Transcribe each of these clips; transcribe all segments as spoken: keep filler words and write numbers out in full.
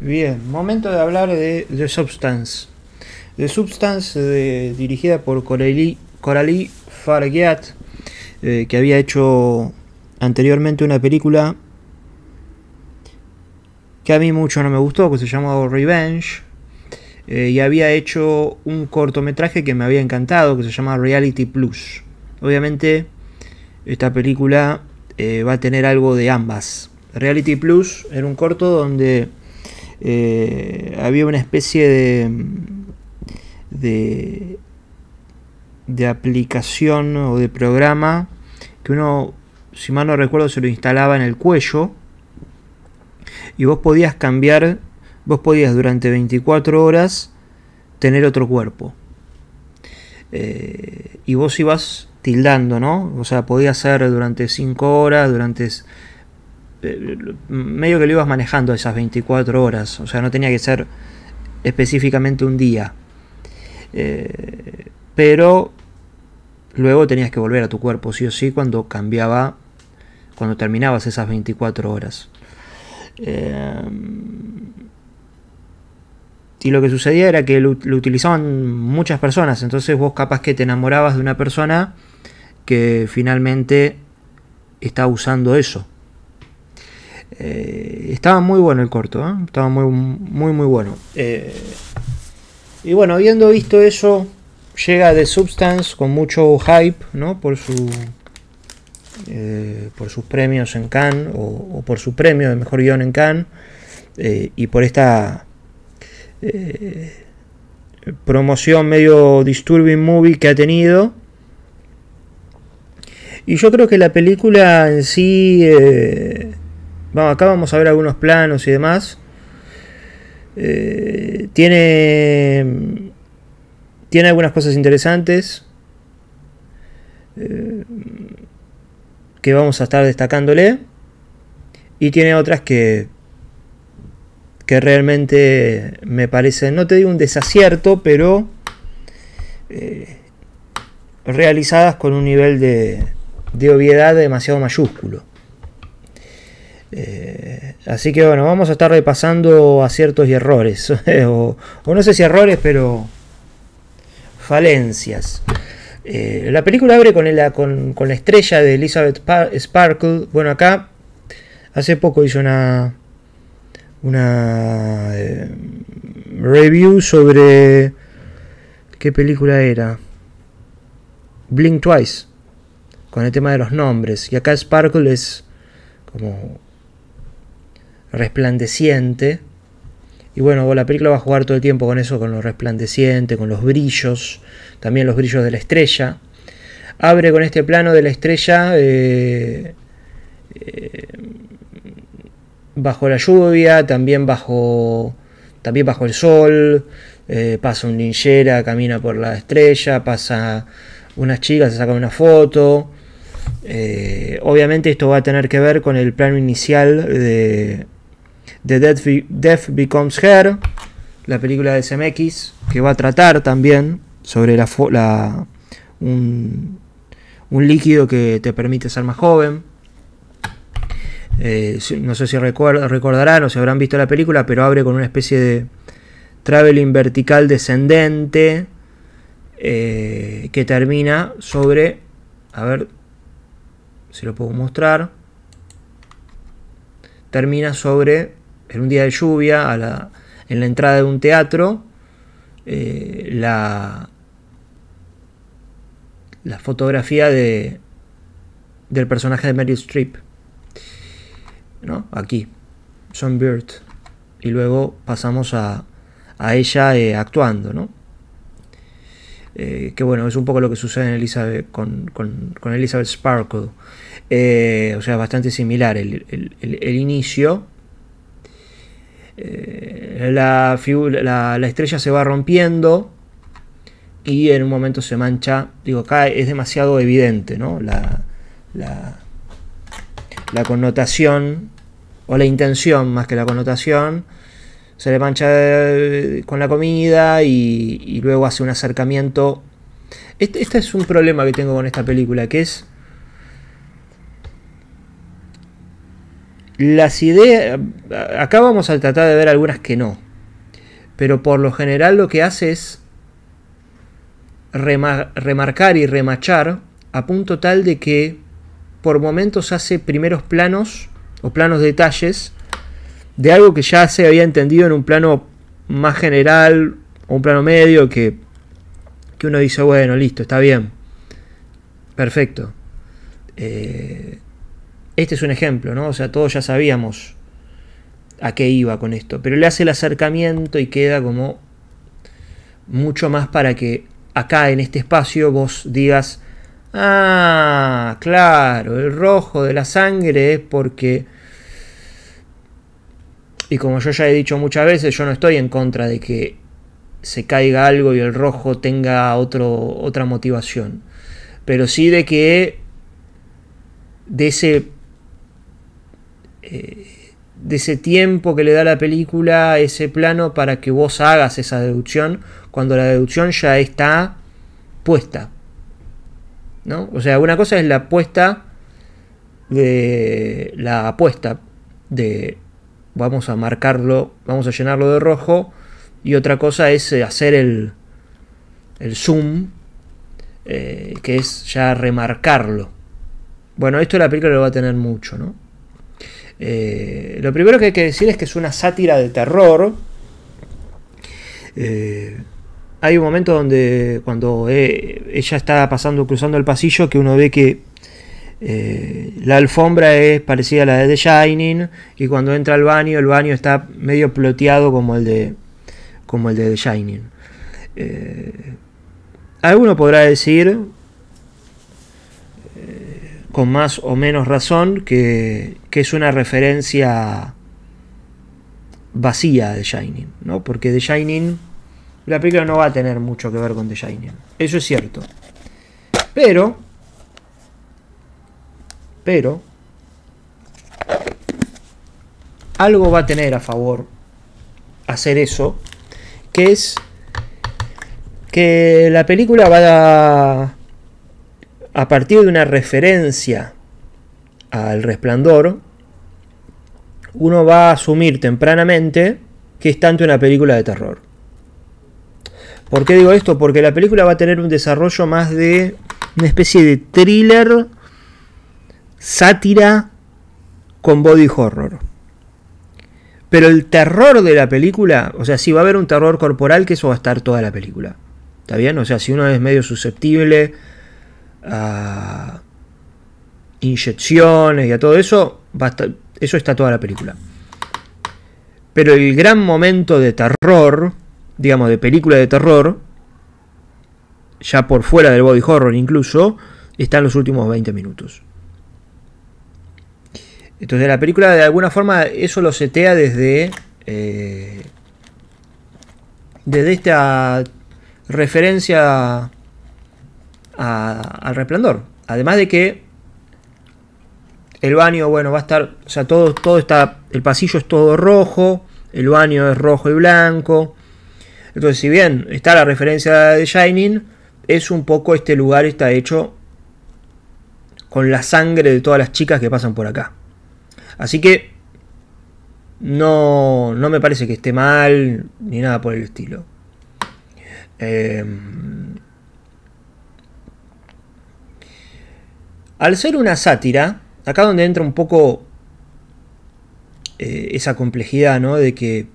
Bien, momento de hablar de The Substance. The Substance, de, dirigida por Coralie, Coralie Fargeat, eh, que había hecho anteriormente una película que a mí mucho no me gustó, que se llamó Revenge, eh, y había hecho un cortometraje que me había encantado, que se llama Reality Plus. Obviamente, esta película eh, va a tener algo de ambas. Reality Plus era un corto donde eh, había una especie de, de, de aplicación o de programa que uno, si mal no recuerdo, se lo instalaba en el cuello. Y vos podías cambiar, vos podías durante veinticuatro horas tener otro cuerpo. Eh, y vos ibas tildando, ¿no? O sea, podías ser durante cinco horas, durante... Eh, medio que lo ibas manejando esas veinticuatro horas. O sea, no tenía que ser específicamente un día. Eh, pero luego tenías que volver a tu cuerpo, sí o sí, cuando cambiaba, cuando terminabas esas veinticuatro horas. Eh, y lo que sucedía era que lo, lo utilizaban muchas personas. Entonces vos capaz que te enamorabas de una persona que finalmente está usando eso. Eh, estaba muy bueno el corto, ¿eh? Estaba muy muy muy bueno. Eh, y bueno, habiendo visto eso, llega The Substance con mucho hype, ¿no? Por su... Eh, por sus premios en Cannes o, o por su premio de mejor guión en Cannes, eh, y por esta eh, promoción medio disturbing movie que ha tenido. Y yo creo que la película en sí, eh, bueno, acá vamos a ver algunos planos y demás, eh, tiene tiene algunas cosas interesantes eh, que vamos a estar destacándole, y tiene otras que que realmente me parecen, no te digo un desacierto, pero eh, realizadas con un nivel de, de obviedad demasiado mayúsculo. Eh, así que bueno, vamos a estar repasando aciertos y errores o, o no sé si errores, pero falencias. Eh, la película abre con la, con, con la estrella de Elizabeth Sparkle. Bueno, acá hace poco hice una, una eh, review sobre... ¿Qué película era? Blink Twice. Con el tema de los nombres. Y acá Sparkle es como resplandeciente. Y bueno, la película va a jugar todo el tiempo con eso, con lo resplandeciente, con los brillos, también los brillos de la estrella. Abre con este plano de la estrella eh, eh, bajo la lluvia, también bajo, también bajo el sol, eh, pasa un linchera, camina por la estrella, pasa unas chicas, se sacan una foto. Eh, obviamente esto va a tener que ver con el plano inicial de... de Death, Death Becomes Her, la película de C M X, que va a tratar también sobre la, la un, un líquido que te permite ser más joven. Eh, no sé si record, recordarán o si habrán visto la película, pero abre con una especie de traveling vertical descendente eh, que termina sobre... A ver si lo puedo mostrar. Termina sobre... En un día de lluvia, a la, en la entrada de un teatro, eh, la, la fotografía de, del personaje de Meryl Streep, ¿no? Aquí, Sunbird, y luego pasamos a, a ella eh, actuando, ¿no? Eh, que bueno, es un poco lo que sucede en Elizabeth, con, con, con Elizabeth Sparkle, eh, o sea, bastante similar el, el, el, el inicio. La, figura, la, la estrella se va rompiendo y en un momento se mancha. Digo, acá es demasiado evidente, ¿no? La, la, la connotación o la intención, más que la connotación, se le mancha con la comida y, y luego hace un acercamiento. Este, este es un problema que tengo con esta película, que es Las ideas... Acá vamos a tratar de ver algunas que no. Pero por lo general lo que hace es remar, remarcar y remachar a punto tal de que por momentos hace primeros planos o planos detalles de algo que ya se había entendido en un plano más general o un plano medio que, que uno dice, bueno, listo, está bien, perfecto. Eh, este es un ejemplo, ¿no? O sea, todos ya sabíamos a qué iba con esto, pero le hace el acercamiento y queda como mucho más para que acá en este espacio vos digas, ah, claro, el rojo de la sangre es porque... Y como yo ya he dicho muchas veces, yo no estoy en contra de que se caiga algo y el rojo tenga otro, otra motivación, pero sí de que de ese eh, de ese tiempo que le da la película, ese plano, para que vos hagas esa deducción, cuando la deducción ya está puesta, ¿no? O sea, una cosa es la apuesta de la apuesta de vamos a marcarlo, vamos a llenarlo de rojo, y otra cosa es hacer el, el zoom, eh, que es ya remarcarlo. Bueno, esto la película lo va a tener mucho, ¿no? Eh, lo primero que hay que decir es que es una sátira de terror. Eh, hay un momento donde cuando eh, ella está pasando, cruzando el pasillo, que uno ve que eh, la alfombra es parecida a la de The Shining, y cuando entra al baño, el baño está medio ploteado como el de, como el de The Shining. Eh, alguno podrá decir, eh, con más o menos razón, que que es una referencia vacía de The Shining, ¿no? Porque The Shining, la película no va a tener mucho que ver con The Shining, eso es cierto, pero pero algo va a tener a favor hacer eso, que es que la película va a, a partir de una referencia al Resplandor, uno va a asumir tempranamente que es tanto una película de terror. ¿Por qué digo esto? Porque la película va a tener un desarrollo más de una especie de thriller, sátira con body horror. Pero el terror de la película, o sea, sí va a haber un terror corporal, que eso va a estar toda la película. ¿Está bien? O sea, si uno es medio susceptible a inyecciones y a todo eso, va a estar, eso está toda la película. Pero el gran momento de terror, digamos, de película de terror, ya por fuera del body horror incluso, está en los últimos veinte minutos. Entonces la película de alguna forma eso lo setea desde eh, desde esta referencia a, a, al Resplandor. Además de que el baño, bueno, va a estar, o sea, todo, todo está, el pasillo es todo rojo, el baño es rojo y blanco. Entonces, si bien está la referencia de Shining, es un poco, este lugar está hecho con la sangre de todas las chicas que pasan por acá. Así que no, no me parece que esté mal ni nada por el estilo. Eh, al ser una sátira, acá donde entra un poco eh, esa complejidad, ¿no? De que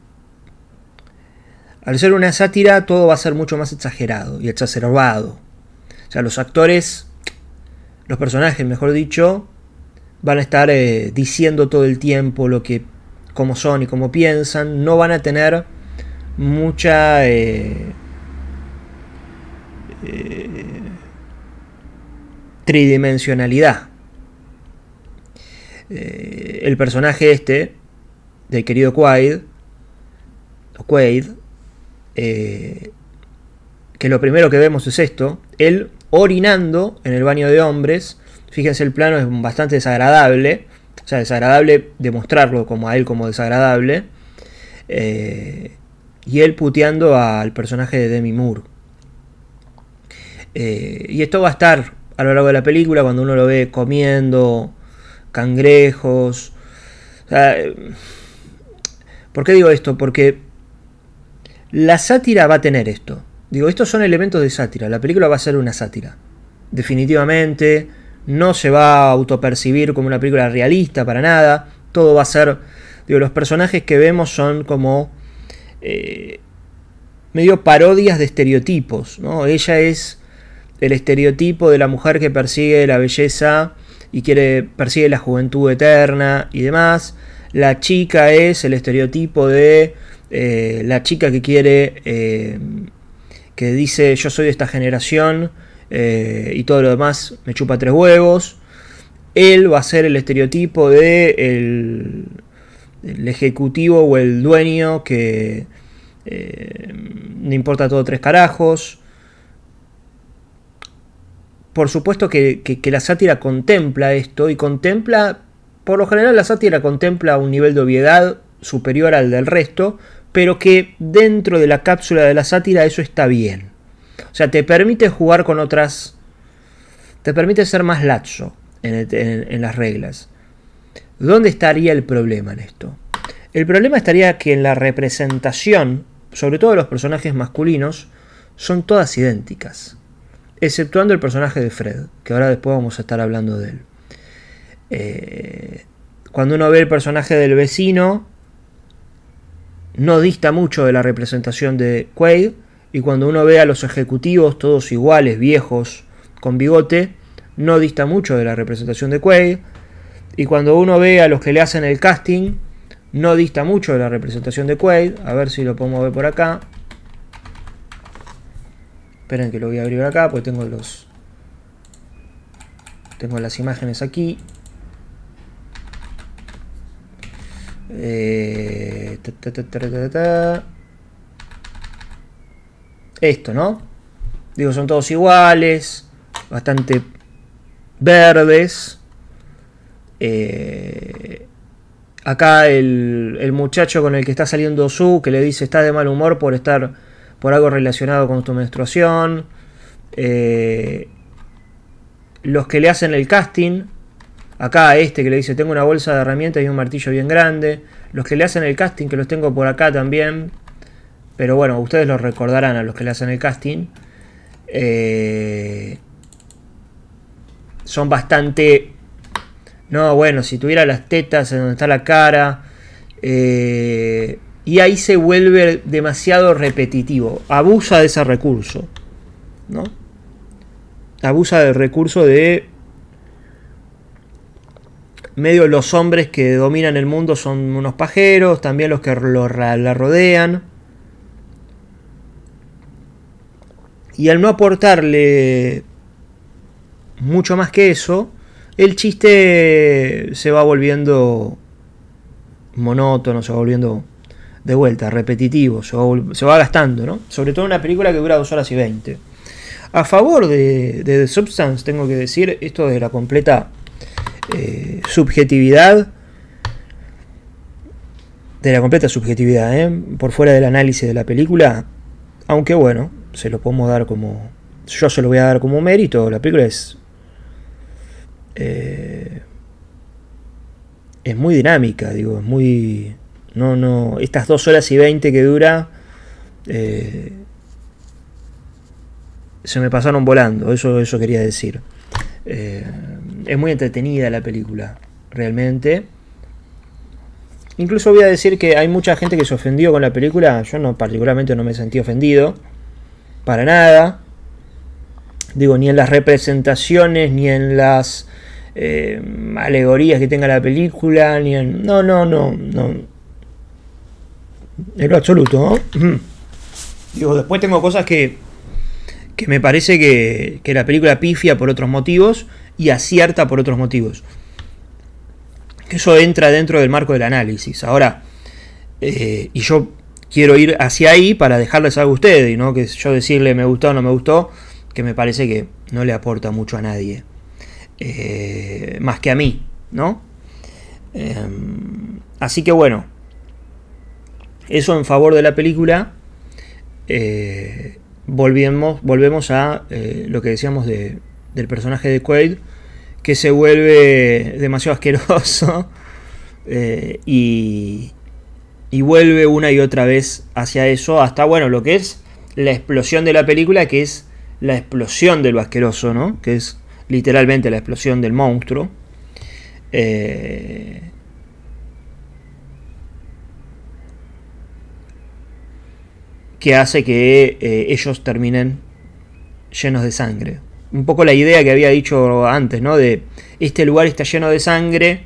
al ser una sátira todo va a ser mucho más exagerado y exacerbado. O sea, los actores, los personajes, mejor dicho, van a estar eh, diciendo todo el tiempo lo que, cómo son y cómo piensan. No van a tener mucha... Eh, eh, tridimensionalidad. Eh, el personaje este del querido Quaid, o Quaid, eh, que lo primero que vemos es esto, él orinando en el baño de hombres. Fíjense, el plano es bastante desagradable, o sea, desagradable de mostrarlo como a él como desagradable, eh, y él puteando al personaje de Demi Moore. Eh, y esto va a estar a lo largo de la película, cuando uno lo ve comiendo cangrejos, O sea, ¿por qué digo esto? Porque la sátira va a tener esto. Digo, estos son elementos de sátira. La película va a ser una sátira. Definitivamente no se va a autopercibir como una película realista para nada. Todo va a ser... Digo, los personajes que vemos son como... Eh, medio parodias de estereotipos, ¿no? Ella es el estereotipo de la mujer que persigue la belleza y quiere persigue la juventud eterna y demás. La chica es el estereotipo de eh, la chica que quiere, eh, que dice yo soy de esta generación eh, y todo lo demás me chupa tres huevos. Él va a ser el estereotipo de el, el ejecutivo o el dueño que... Eh, no importa todo tres carajos. Por supuesto que, que, que la sátira contempla esto y contempla, por lo general la sátira contempla un nivel de obviedad superior al del resto, pero que dentro de la cápsula de la sátira eso está bien. O sea, te permite jugar con otras, te permite ser más laxo en, en, en las reglas. ¿Dónde estaría el problema en esto? El problema estaría que en la representación, sobre todo los personajes masculinos, son todas idénticas, exceptuando el personaje de Fred, que ahora después vamos a estar hablando de él. Eh, cuando uno ve el personaje del vecino, no dista mucho de la representación de Quaid, y cuando uno ve a los ejecutivos, todos iguales, viejos, con bigote, no dista mucho de la representación de Quaid, y cuando uno ve a los que le hacen el casting, no dista mucho de la representación de Quaid. A ver si lo podemos ver por acá. Esperen que lo voy a abrir acá, porque tengo los... Tengo las imágenes aquí. Eh, ta, ta, ta, ta, ta, ta. Esto, ¿no? Digo, son todos iguales. Bastante verdes. Eh... Acá el, el muchacho con el que está saliendo Sue, que le dice estás de mal humor por estar por algo relacionado con tu menstruación. Eh, los que le hacen el casting. Acá este que le dice tengo una bolsa de herramientas y un martillo bien grande. Los que le hacen el casting, que los tengo por acá también. Pero bueno, ustedes los recordarán a los que le hacen el casting. Eh, son bastante... No, bueno, si tuviera las tetas en donde está la cara. Eh, y ahí se vuelve demasiado repetitivo. Abusa de ese recurso, ¿no? Abusa del recurso de... Medio los hombres que dominan el mundo son unos pajeros. También los que lo, la rodean. Y al no aportarle mucho más que eso... El chiste se va volviendo monótono, se va volviendo de vuelta, repetitivo, se va, se va gastando, ¿no? Sobre todo en una película que dura dos horas y veinte. A favor de, de The Substance, tengo que decir, esto de la completa eh, subjetividad, de la completa subjetividad, ¿eh? Por fuera del análisis de la película, aunque bueno, se lo podemos dar como... Yo se lo voy a dar como mérito, la película es... Eh, es muy dinámica, digo, es muy... No, no, estas dos horas y veinte que dura eh, se me pasaron volando, eso, eso quería decir. Eh, es muy entretenida la película, realmente. Incluso voy a decir que hay mucha gente que se ofendió con la película, yo no, particularmente no me sentí ofendido, para nada. Digo, ni en las representaciones, ni en las eh, alegorías que tenga la película, ni en... No, no, no, no. En lo absoluto, ¿no? Digo, después tengo cosas que, que me parece que, que la película pifia por otros motivos y acierta por otros motivos. Que eso entra dentro del marco del análisis. Ahora, eh, y yo quiero ir hacia ahí para dejarles algo a ustedes, y no que yo decirle me gustó o no me gustó, que me parece que no le aporta mucho a nadie, eh, más que a mí, ¿no? Eh, así que bueno, eso en favor de la película. Eh, volvemos, volvemos a eh, lo que decíamos de, del personaje de Quaid, que se vuelve demasiado asqueroso, eh, y, y vuelve una y otra vez hacia eso, hasta, bueno, lo que es la explosión de la película, que es la explosión del asqueroso, ¿no? Que es literalmente la explosión del monstruo. Eh... que hace que eh, ellos terminen llenos de sangre. Un poco la idea que había dicho antes, ¿no? De este lugar está lleno de sangre,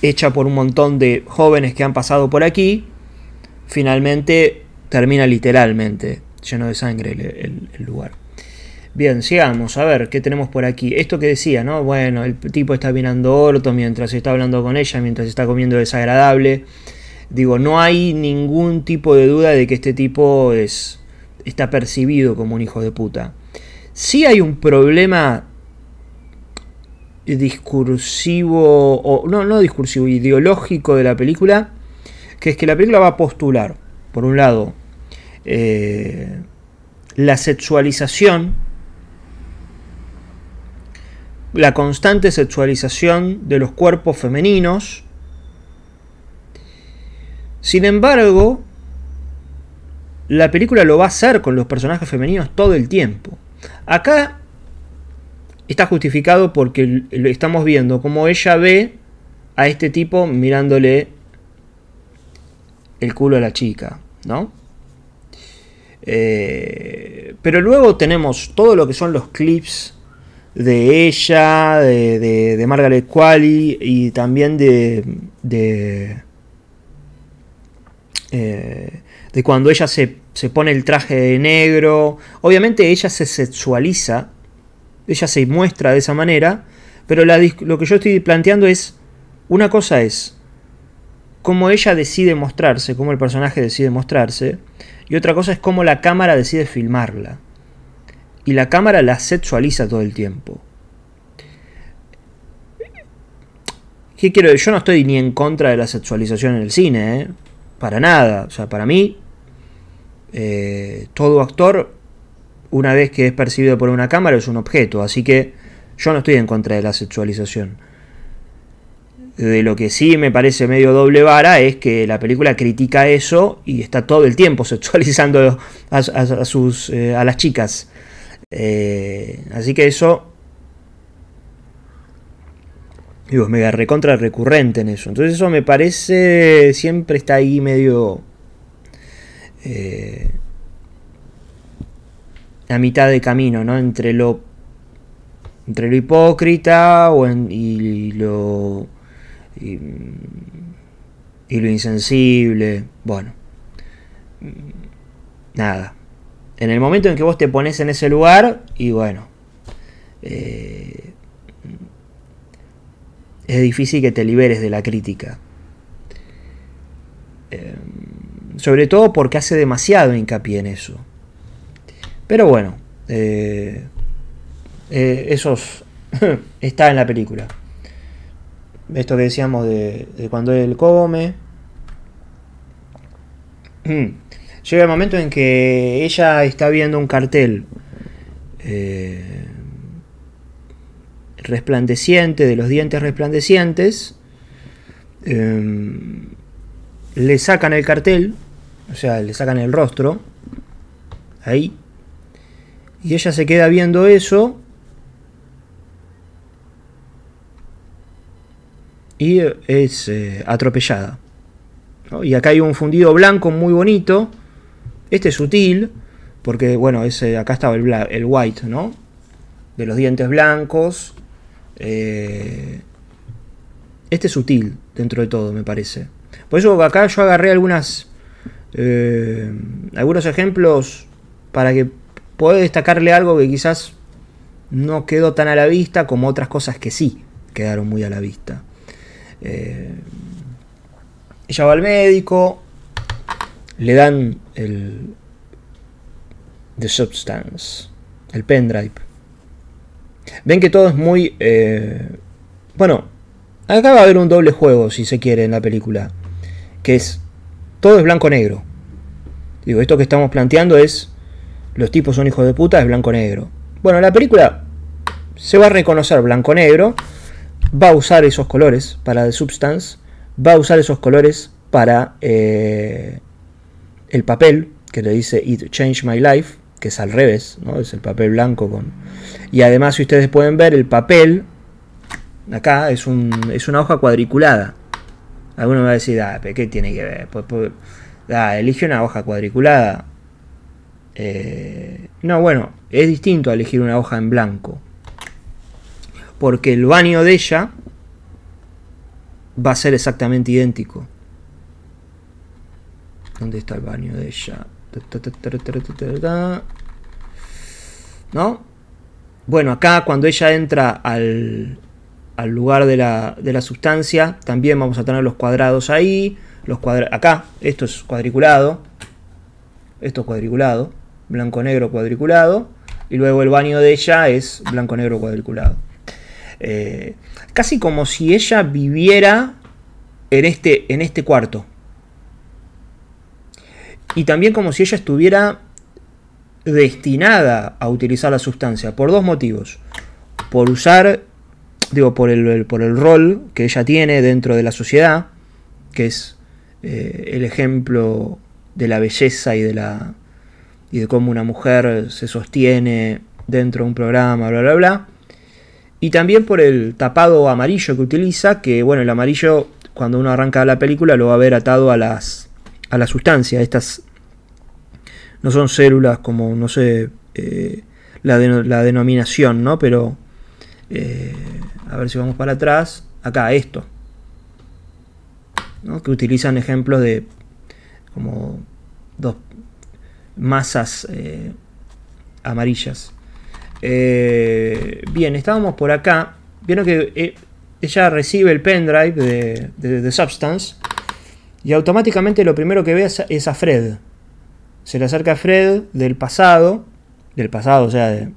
hecha por un montón de jóvenes que han pasado por aquí, finalmente termina literalmente lleno de sangre el, el, el lugar. Bien, sigamos, a ver, ¿qué tenemos por aquí? Esto que decía, ¿no? Bueno, el tipo está mirando orto mientras está hablando con ella, mientras está comiendo desagradable. Digo, no hay ningún tipo de duda de que este tipo es, está percibido como un hijo de puta. Sí hay un problema discursivo, o no, no discursivo, ideológico de la película, que es que la película va a postular, por un lado, eh, la sexualización, la constante sexualización de los cuerpos femeninos. Sin embargo, la película lo va a hacer con los personajes femeninos todo el tiempo. Acá está justificado porque lo estamos viendo como ella ve a este tipo mirándole el culo a la chica, ¿no? Eh, pero luego tenemos todo lo que son los clips de ella, de, de, de Margaret Qualley y también de... de Eh, de cuando ella se, se pone el traje de negro. Obviamente ella se sexualiza, ella se muestra de esa manera, pero la, lo que yo estoy planteando es, una cosa es cómo ella decide mostrarse, cómo el personaje decide mostrarse, y otra cosa es cómo la cámara decide filmarla, y la cámara la sexualiza todo el tiempo. ¿Qué quiero decir? Yo no estoy ni en contra de la sexualización en el cine, ¿eh? Para nada, o sea, para mí, eh, todo actor, una vez que es percibido por una cámara, es un objeto, así que yo no estoy en contra de la sexualización. De lo que sí me parece medio doble vara es que la película critica eso y está todo el tiempo sexualizando a, a, a, sus, eh, a las chicas. Eh, así que eso, digo, es mega recontra recurrente en eso. Entonces eso me parece, siempre está ahí medio eh, a mitad de camino, ¿no? Entre lo entre lo hipócrita o en, y lo y, y lo insensible. Bueno, nada. En el momento en que vos te pones en ese lugar y bueno, eh, es difícil que te liberes de la crítica. Eh, sobre todo porque hace demasiado hincapié en eso. Pero bueno, eh, eh, eso está en la película. Esto que decíamos de, de cuando él come. Llega el momento en que ella está viendo un cartel. Eh, resplandeciente, de los dientes resplandecientes, eh, le sacan el cartel, o sea, le sacan el rostro, ahí, y ella se queda viendo eso, y es eh, atropellada, ¿no? Y acá hay un fundido blanco muy bonito, este es sutil, porque bueno, ese, acá estaba el, black, el white, ¿no? De los dientes blancos. Eh, este es sutil dentro de todo, me parece. Por eso acá yo agarré algunas eh, algunos ejemplos para que pueda destacarle algo que quizás no quedó tan a la vista como otras cosas que sí quedaron muy a la vista. Eh, ella va al médico, le dan el The Substance, el pendrive. Ven que todo es muy... Eh, bueno, acá va a haber un doble juego, si se quiere, en la película. Que es... todo es blanco-negro. Digo, esto que estamos planteando es... los tipos son hijos de puta, es blanco-negro. Bueno, la película se va a reconocer blanco-negro. Va a usar esos colores para The Substance. va a usar esos colores para eh, el papel que le dice It Changed My Life, que es al revés, ¿no? Es el papel blanco con... Y además, si ustedes pueden ver, el papel acá es, un, es una hoja cuadriculada. Alguno me va a decir, ah, ¿qué tiene que ver? Pues, pues, ah, elige una hoja cuadriculada. Eh, no, bueno, es distinto a elegir una hoja en blanco. Porque el baño de ella va a ser exactamente idéntico. ¿Dónde está el baño de ella? ¿No? Bueno, acá cuando ella entra al, al lugar de la, de la sustancia, también vamos a tener los cuadrados ahí. Los cuadra acá, esto es cuadriculado. Esto es cuadriculado. Blanco-negro cuadriculado. Y luego el baño de ella es blanco-negro cuadriculado. Eh, casi como si ella viviera en este, en este cuarto. Y también como si ella estuviera destinada a utilizar la sustancia. Por dos motivos. Por usar, digo, por el, el, por el rol que ella tiene dentro de la sociedad. Que es eh, el ejemplo de la belleza y de, la, y de cómo una mujer se sostiene dentro de un programa, bla, bla, bla. Y también por el tapado amarillo que utiliza. Que bueno, el amarillo cuando uno arranca la película lo va a ver atado a las... a la sustancia. Estas no son células como, no sé, eh, la, de, la denominación, ¿no? Pero, eh, a ver si vamos para atrás, acá, esto, ¿no? Que utilizan ejemplos de como dos masas eh, amarillas. Eh, bien, estábamos por acá, vieron que eh, ella recibe el pendrive de, de, de The Substance. Y automáticamente lo primero que ve es a Fred. Se le acerca a Fred del pasado. Del pasado, o sea, de,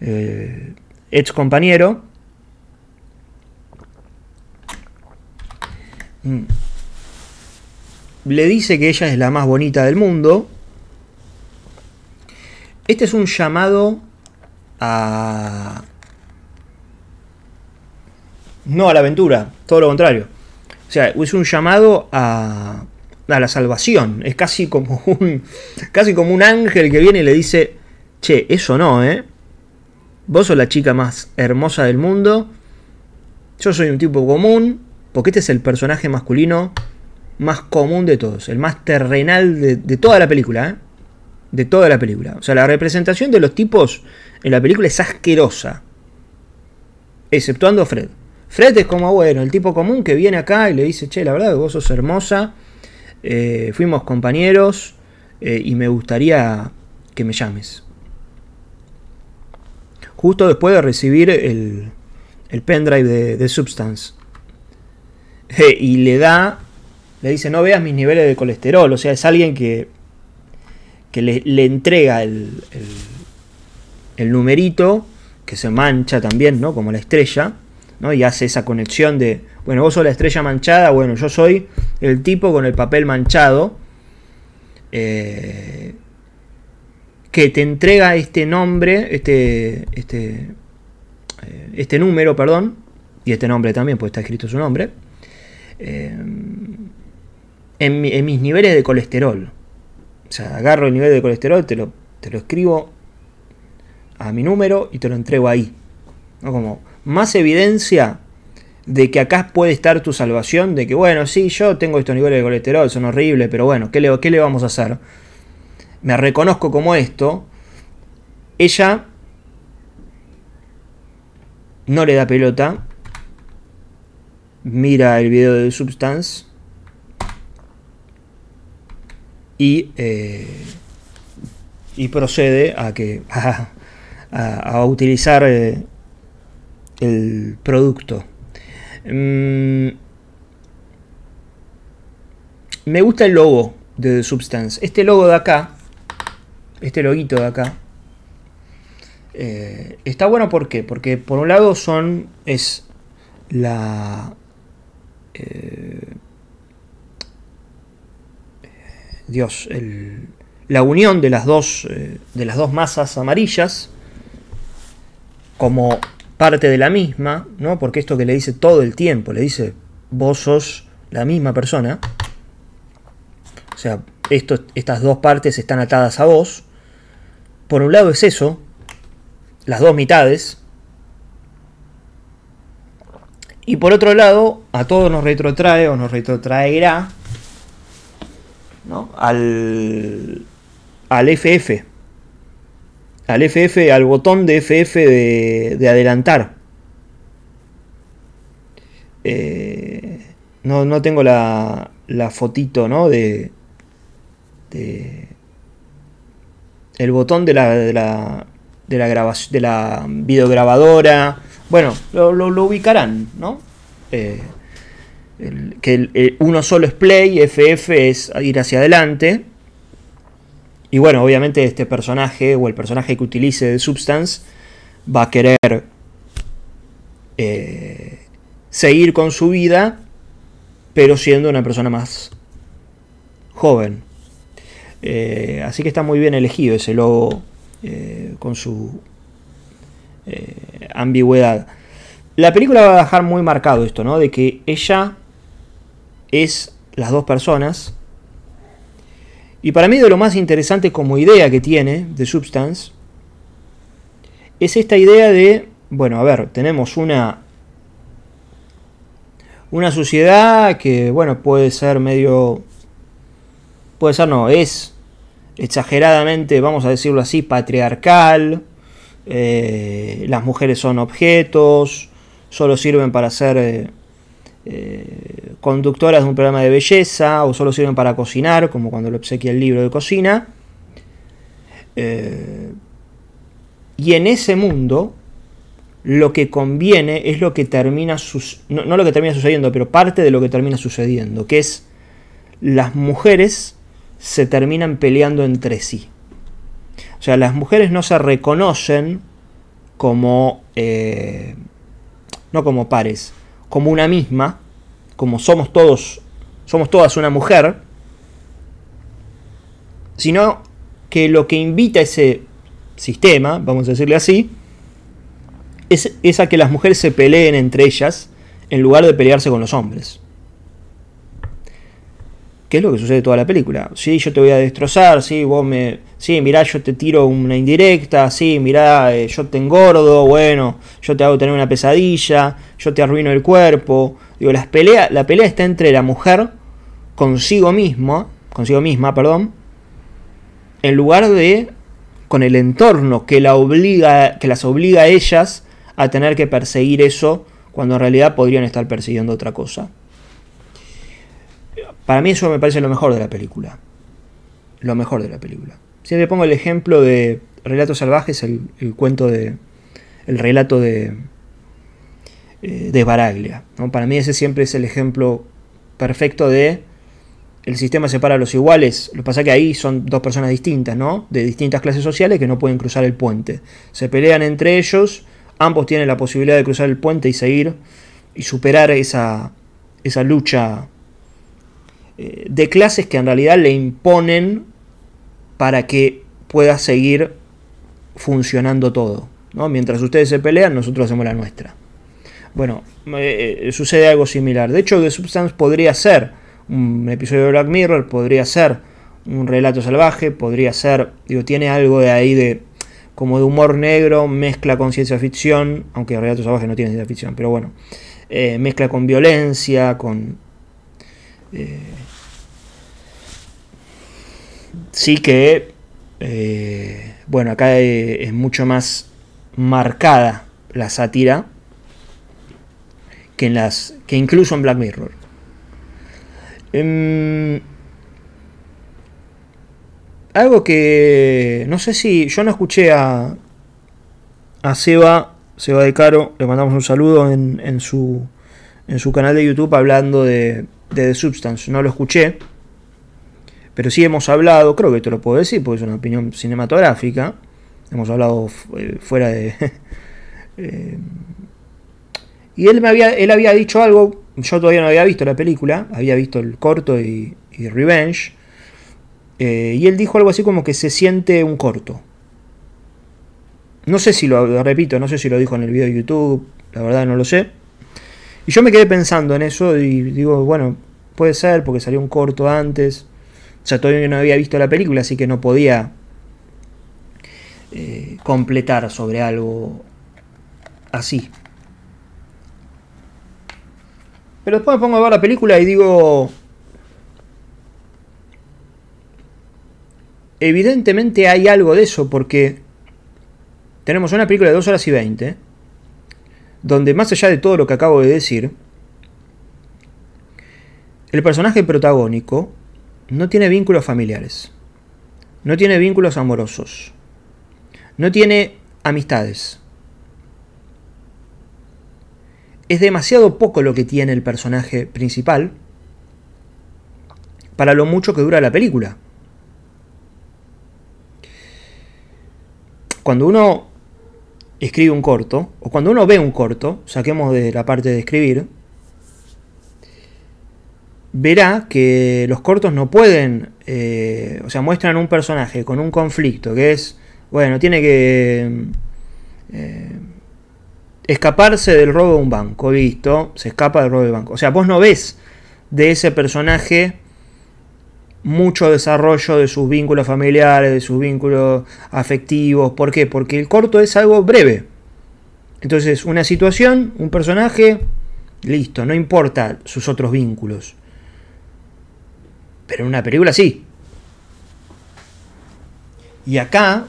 eh, ex compañero. Le dice que ella es la más bonita del mundo. Este es un llamado a... no a la aventura, todo lo contrario. O sea, es un llamado a, a la salvación. Es casi como un casi como un ángel que viene y le dice, che, eso no, ¿eh? Vos sos la chica más hermosa del mundo. Yo soy un tipo común. Porque este es el personaje masculino más común de todos. El más terrenal de, de toda la película, ¿eh? De toda la película. O sea, la representación de los tipos en la película es asquerosa. Exceptuando a Fred. Fred es como, bueno, el tipo común que viene acá y le dice, che, la verdad que vos sos hermosa, eh, fuimos compañeros eh, y me gustaría que me llames. Justo después de recibir el, el pendrive de, de Substance. Eh, y le da, le dice, no veas mis niveles de colesterol, o sea, es alguien que, que le, le entrega el, el, el numerito, que se mancha también, ¿no? Como la estrella. ¿No? Y hace esa conexión de, bueno, vos sos la estrella manchada, bueno, yo soy el tipo con el papel manchado eh, que te entrega este nombre, este, este, eh, este número, perdón, y este nombre también, pues está escrito su nombre, eh, en, mi, en mis niveles de colesterol. O sea, agarro el nivel de colesterol, te lo, te lo escribo a mi número y te lo entrego ahí, ¿no? Como más evidencia de que acá puede estar tu salvación, de que bueno, sí, yo tengo estos niveles de colesterol, son horribles, pero bueno, ¿qué le, qué le vamos a hacer? Me reconozco como esto. Ella no le da pelota, mira el video de Substance y, eh, y procede a, que, a, a, a utilizar... Eh, el producto. Mm. Me gusta el logo de The Substance. Este logo de acá. Este loguito de acá. Eh, está bueno, ¿por qué? Porque por un lado son... Es la... Eh, Dios. El, la unión de las dos... Eh, de las dos masas amarillas. Como... parte de la misma, ¿no? Porque esto que le dice todo el tiempo, le dice, vos sos la misma persona. O sea, esto, estas dos partes están atadas a vos. Por un lado es eso, las dos mitades. Y por otro lado, a todos nos retrotrae o nos retrotraerá, ¿no? Al, al F F. Al F F, al botón de F F de, de adelantar. Eh, no, no tengo la, la fotito, ¿no? De, de el botón de la, de la, de la, grabación, de la videograbadora. Bueno, lo, lo, lo ubicarán, ¿no? Eh, el, que el, el, uno solo es play, F F es ir hacia adelante. Y bueno, obviamente este personaje o el personaje que utilice The Substance va a querer eh, seguir con su vida, pero siendo una persona más joven. Eh, así que está muy bien elegido ese logo eh, con su eh, ambigüedad. La película va a dejar muy marcado esto, ¿no? De que ella es las dos personas. Y para mí de lo más interesante como idea que tiene The Substance es esta idea de, bueno, a ver, tenemos una una sociedad que, bueno, puede ser medio, puede ser no, es exageradamente, vamos a decirlo así, patriarcal, eh, las mujeres son objetos, solo sirven para ser eh, Eh, conductoras de un programa de belleza, o solo sirven para cocinar, como cuando le obsequia el libro de cocina. Eh, y en ese mundo, lo que conviene es lo que termina sus, no, no lo que termina sucediendo, pero parte de lo que termina sucediendo, que es las mujeres se terminan peleando entre sí. O sea, las mujeres no se reconocen como eh, no como pares, como una misma, como somos todos, somos todas una mujer, sino que lo que invita ese sistema, vamos a decirle así, es, es a que las mujeres se peleen entre ellas en lugar de pelearse con los hombres. ¿Qué es lo que sucede toda la película? Sí, yo te voy a destrozar, sí, vos me... Sí, mirá, yo te tiro una indirecta, sí, mirá, eh, yo te engordo, bueno, yo te hago tener una pesadilla, yo te arruino el cuerpo. Digo, las pelea, la pelea está entre la mujer consigo misma, consigo misma, perdón, en lugar de con el entorno que, la obliga, que las obliga a ellas a tener que perseguir eso, cuando en realidad podrían estar persiguiendo otra cosa. Para mí eso me parece lo mejor de la película. Lo mejor de la película. Siempre pongo el ejemplo de Relatos Salvajes, el, el cuento de... El relato de... Eh, de Baraglia, ¿no? Para mí ese siempre es el ejemplo perfecto de... El sistema separa a los iguales. Lo que pasa es que ahí son dos personas distintas, ¿no? De distintas clases sociales que no pueden cruzar el puente. Se pelean entre ellos. Ambos tienen la posibilidad de cruzar el puente y seguir. Y superar esa, esa lucha... de clases que en realidad le imponen para que pueda seguir funcionando todo, ¿no? Mientras ustedes se pelean, nosotros hacemos la nuestra. Bueno, eh, sucede algo similar. De hecho, The Substance podría ser un episodio de Black Mirror, podría ser un relato salvaje, podría ser... Digo, tiene algo de ahí de como de humor negro, mezcla con ciencia ficción, aunque el relato salvaje no tiene ciencia ficción, pero bueno, eh, mezcla con violencia, con... Eh, sí que eh, bueno, acá es mucho más marcada la sátira que en las que incluso en Black Mirror. Um, algo que no sé si yo no escuché a a Seba Seba de Caro, le mandamos un saludo en, en su en su canal de YouTube hablando de de The Substance, no lo escuché, pero sí hemos hablado, creo que te lo puedo decir porque es una opinión cinematográfica, hemos hablado fuera de eh, y él me había él había dicho algo, yo todavía no había visto la película, había visto el corto y, y Revenge, eh, y él dijo algo así como que se siente un corto. No sé si lo, lo repito, no sé si lo dijo en el video de YouTube, la verdad no lo sé. Y yo me quedé pensando en eso y digo, bueno, Puede ser, porque salió un corto antes. O sea, todavía no había visto la película, así que no podía eh, completar sobre algo así. Pero después me pongo a ver la película y digo... Evidentemente hay algo de eso, porque tenemos una película de dos horas y veinte, donde más allá de todo lo que acabo de decir, el personaje protagónico no tiene vínculos familiares, no tiene vínculos amorosos, no tiene amistades. Es demasiado poco lo que tiene el personaje principal para lo mucho que dura la película. Cuando uno escribe un corto, o cuando uno ve un corto, saquemos de la parte de escribir, verá que los cortos no pueden, eh, o sea, muestran un personaje con un conflicto que es, bueno, tiene que eh, escaparse del robo de un banco, listo, se escapa del robo de banco. O sea, vos no ves de ese personaje mucho desarrollo de sus vínculos familiares, de sus vínculos afectivos. ¿Por qué? Porque el corto es algo breve. Entonces, una situación, un personaje, listo, no importa sus otros vínculos. Pero en una película sí. Y acá,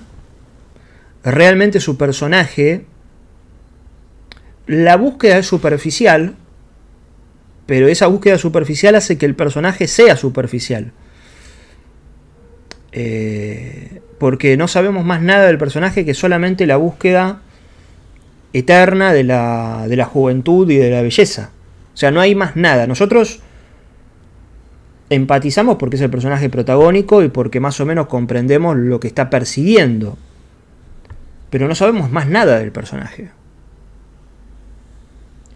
realmente su personaje, la búsqueda es superficial, pero esa búsqueda superficial hace que el personaje sea superficial. Eh, porque no sabemos más nada del personaje que solamente la búsqueda eterna de la, de la juventud y de la belleza. O sea, no hay más nada. Nosotros empatizamos porque es el personaje protagónico y porque más o menos comprendemos lo que está persiguiendo. Pero no sabemos más nada del personaje.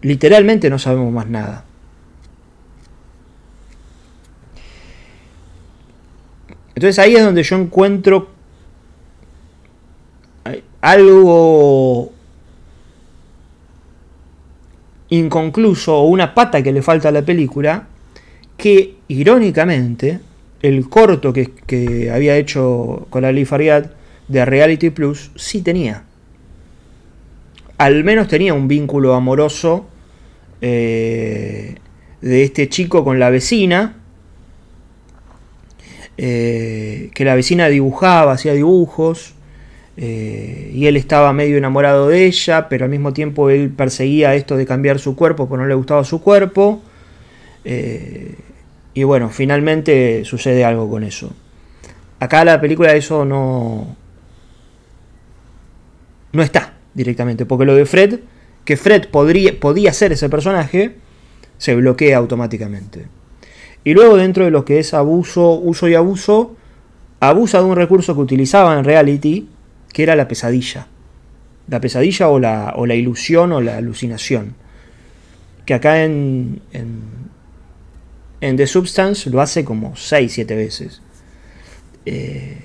Literalmente no sabemos más nada. Entonces ahí es donde yo encuentro algo inconcluso o una pata que le falta a la película, que irónicamente el corto que, que había hecho con Ali Fariad de Reality Plus sí tenía. Al menos tenía un vínculo amoroso eh, de este chico con la vecina. Eh, que la vecina dibujaba, hacía dibujos, eh, y él estaba medio enamorado de ella, pero al mismo tiempo él perseguía esto de cambiar su cuerpo porque no le gustaba su cuerpo, eh, y bueno, finalmente sucede algo con eso. Acá la película eso no no está directamente, porque lo de Fred, que Fred podría, podía ser ese personaje, se bloquea automáticamente. Y luego, dentro de lo que es abuso, uso y abuso, abusa de un recurso que utilizaba en Reality, que era la pesadilla. La pesadilla o la, o la ilusión o la alucinación. Que acá en, en, en The Substance lo hace como seis siete veces. Eh,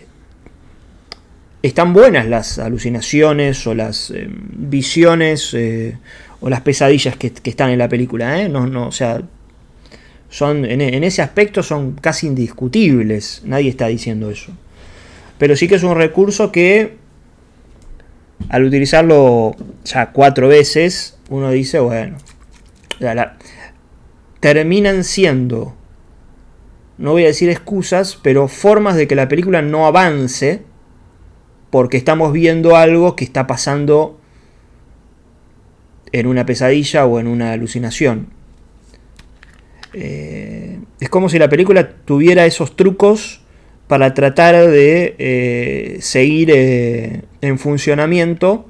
están buenas las alucinaciones o las eh, visiones eh, o las pesadillas que, que están en la película. ¿eh? No, no, o sea... Son, en, en ese aspecto son casi indiscutibles, nadie está diciendo eso. Pero sí que es un recurso que al utilizarlo ya cuatro veces, uno dice, bueno, la, la, terminan siendo, no voy a decir excusas, pero formas de que la película no avance porque estamos viendo algo que está pasando en una pesadilla o en una alucinación. Eh, es como si la película tuviera esos trucos para tratar de eh, seguir eh, en funcionamiento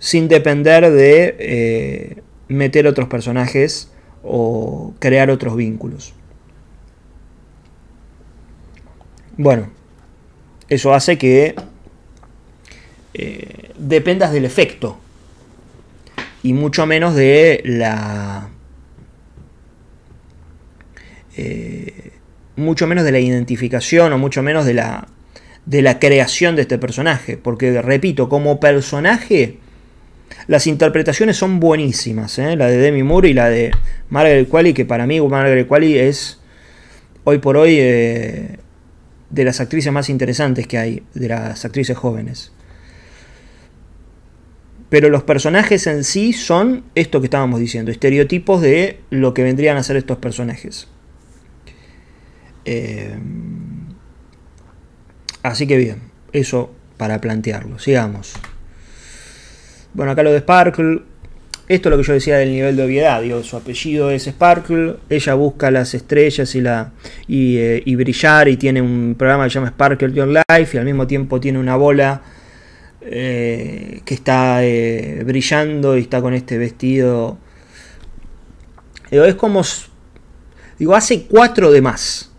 sin depender de eh, meter otros personajes o crear otros vínculos. Bueno, eso hace que eh, dependas del efecto y mucho menos de la... Eh, mucho menos de la identificación o mucho menos de la, de la creación de este personaje, porque repito, como personaje las interpretaciones son buenísimas, ¿eh? La de Demi Moore y la de Margaret Qualley, que para mí Margaret Qualley es hoy por hoy eh, de las actrices más interesantes que hay, de las actrices jóvenes. Pero los personajes en sí son esto que estábamos diciendo, estereotipos de lo que vendrían a ser estos personajes. Eh, así que bien, eso para plantearlo. Sigamos. Bueno, acá lo de Sparkle. Esto es lo que yo decía del nivel de obviedad. Digo, su apellido es Sparkle. Ella busca las estrellas y, la, y, eh, y brillar. Y tiene un programa que se llama Sparkle Your Life. Y al mismo tiempo tiene una bola eh, que está eh, brillando. Y está con este vestido. Digo, es como... Digo, hace cuatro de más.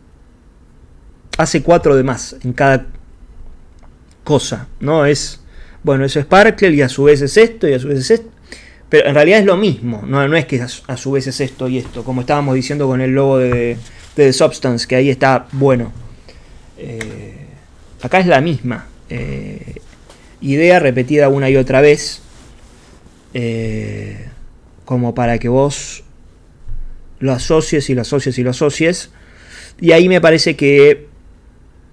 Hace cuatro de más en cada cosa. No es... Bueno, es Sparkle y a su vez es esto y a su vez es esto. Pero en realidad es lo mismo, no, no es que a su vez es esto y esto, como estábamos diciendo con el logo de, de The Substance, que ahí está bueno. Eh, acá es la misma eh, idea repetida una y otra vez, eh, como para que vos lo asocies y lo asocies y lo asocies. Y ahí me parece que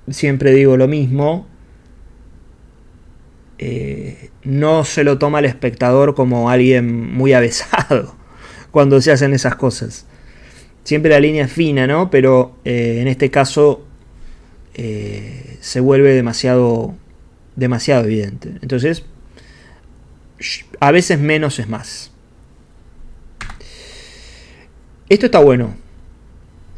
siempre digo lo mismo. Eh, no se lo toma el espectador como alguien muy avesado cuando se hacen esas cosas. Siempre la línea es fina, ¿no? Pero eh, en este caso eh, se vuelve demasiado, demasiado evidente. Entonces, a veces menos es más. Esto está bueno.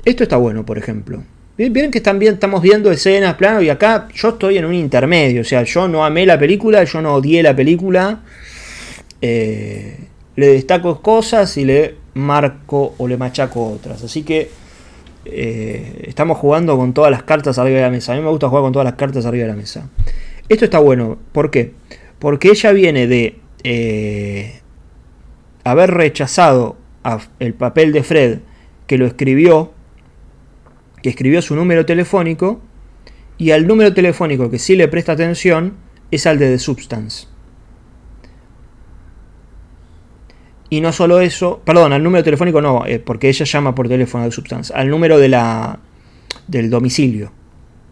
Esto está bueno, por ejemplo. Vieron que también estamos viendo escenas, plano, y acá yo estoy en un intermedio. O sea, yo no amé la película, yo no odié la película. Eh, le destaco cosas y le marco o le machaco otras. Así que eh, estamos jugando con todas las cartas arriba de la mesa. A mí me gusta jugar con todas las cartas arriba de la mesa. Esto está bueno. ¿Por qué? Porque ella viene de eh, haber rechazado a el papel de Fred, que lo escribió. Que escribió su número telefónico, y al número telefónico que sí le presta atención es al de The Substance. Y no solo eso, perdón, al número telefónico no, eh, porque ella llama por teléfono a The Substance, al número de la, del domicilio,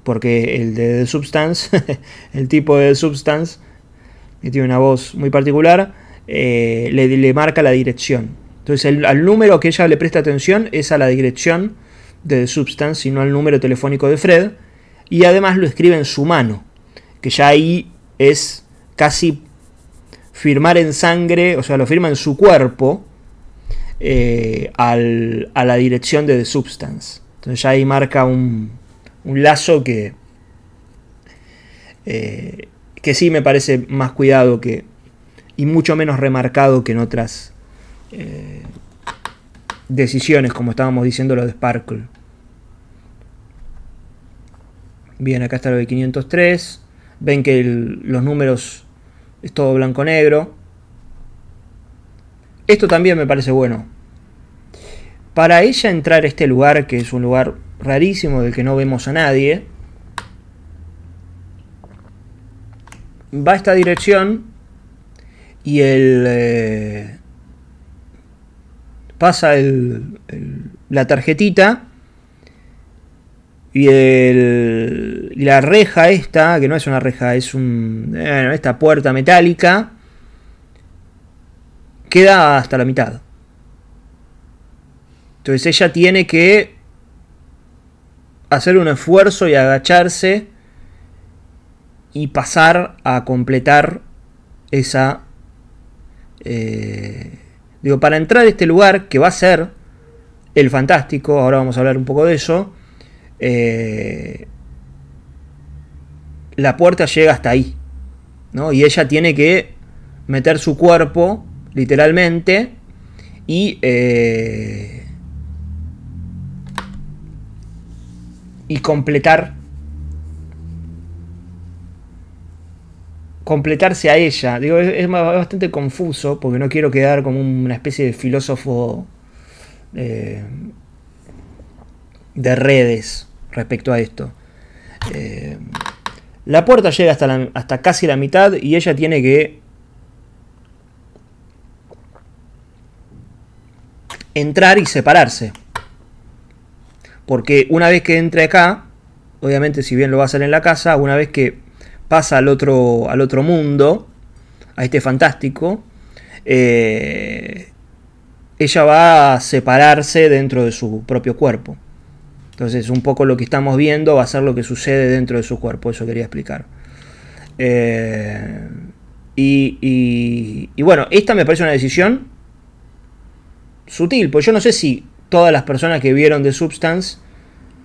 porque el de The Substance, el tipo de The Substance, que tiene una voz muy particular, eh, le, le marca la dirección. Entonces el, al número que ella le presta atención es a la dirección de The Substance, sino al número telefónico de Fred, y además lo escribe en su mano, que ya ahí es casi firmar en sangre, o sea, lo firma en su cuerpo eh, al, a la dirección de The Substance. Entonces ya ahí marca un, un lazo que eh, que sí me parece más cuidado que y mucho menos remarcado que en otras eh, decisiones, como estábamos diciendo lo de Sparkle. Bien, acá está lo de quinientos tres. Ven que el, los números es todo blanco-negro. Esto también me parece bueno. Para ella entrar a este lugar, que es un lugar rarísimo del que no vemos a nadie, va a esta dirección y el... Eh, pasa el, el, la tarjetita y, el, y la reja esta, que no es una reja, es un, bueno, esta puerta metálica, queda hasta la mitad. Entonces ella tiene que hacer un esfuerzo y agacharse y pasar a completar esa... Eh, Digo, para entrar a este lugar, que va a ser el fantástico, ahora vamos a hablar un poco de eso, eh, la puerta llega hasta ahí, ¿no? Y ella tiene que meter su cuerpo, literalmente, y, eh, y completar, completarse a ella. Digo, es, es bastante confuso porque no quiero quedar como una especie de filósofo eh, de redes respecto a esto. Eh, la puerta llega hasta, la, hasta casi la mitad y ella tiene que entrar y separarse. Porque una vez que entra acá, obviamente si bien lo va a hacer en la casa, una vez que pasa al otro, al otro mundo, a este fantástico, eh, ella va a separarse dentro de su propio cuerpo. Entonces un poco lo que estamos viendo va a ser lo que sucede dentro de su cuerpo, eso quería explicar. Eh, y, y, y bueno, esta me parece una decisión sutil, porque yo no sé si todas las personas que vieron The Substance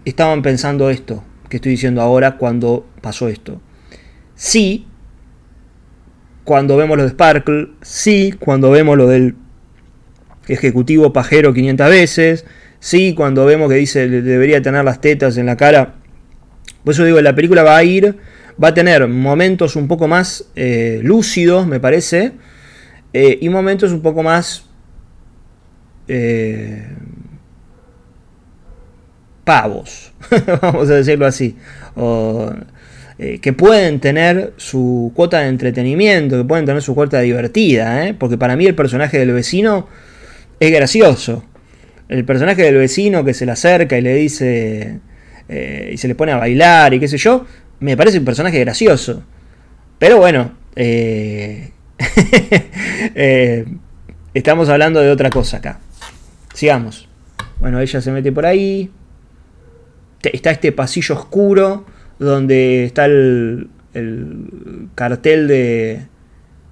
estaban pensando esto que estoy diciendo ahora cuando pasó esto. Sí, cuando vemos lo de Sparkle, sí, cuando vemos lo del ejecutivo pajero quinientas veces, sí, cuando vemos que dice debería tener las tetas en la cara. Por eso digo, la película va a ir, va a tener momentos un poco más eh, lúcidos, me parece, eh, y momentos un poco más eh, pavos, vamos a decirlo así, o, eh, que pueden tener su cuota de entretenimiento, que pueden tener su cuota divertida, ¿eh? Porque para mí el personaje del vecino es gracioso. El personaje del vecino que se le acerca y le dice, eh, y se le pone a bailar y qué sé yo, me parece un personaje gracioso. Pero bueno, eh, eh, estamos hablando de otra cosa acá. Sigamos. Bueno, ella se mete por ahí. Está este pasillo oscuro donde está el, el cartel de...